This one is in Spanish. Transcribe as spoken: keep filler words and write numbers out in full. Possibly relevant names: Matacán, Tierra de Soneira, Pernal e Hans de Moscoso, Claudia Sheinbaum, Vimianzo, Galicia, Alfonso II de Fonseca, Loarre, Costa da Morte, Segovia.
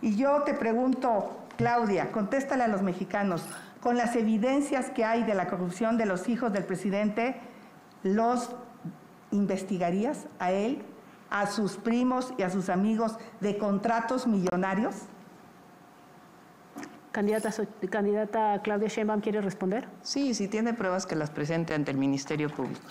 Y yo te pregunto, Claudia, contéstale a los mexicanos, con las evidencias que hay de la corrupción de los hijos del presidente, ¿los investigarías a él, a sus primos y a sus amigos de contratos millonarios? Candidata, candidata Claudia Sheinbaum, ¿quiere responder? Sí, si tiene pruebas que las presente ante el Ministerio Público.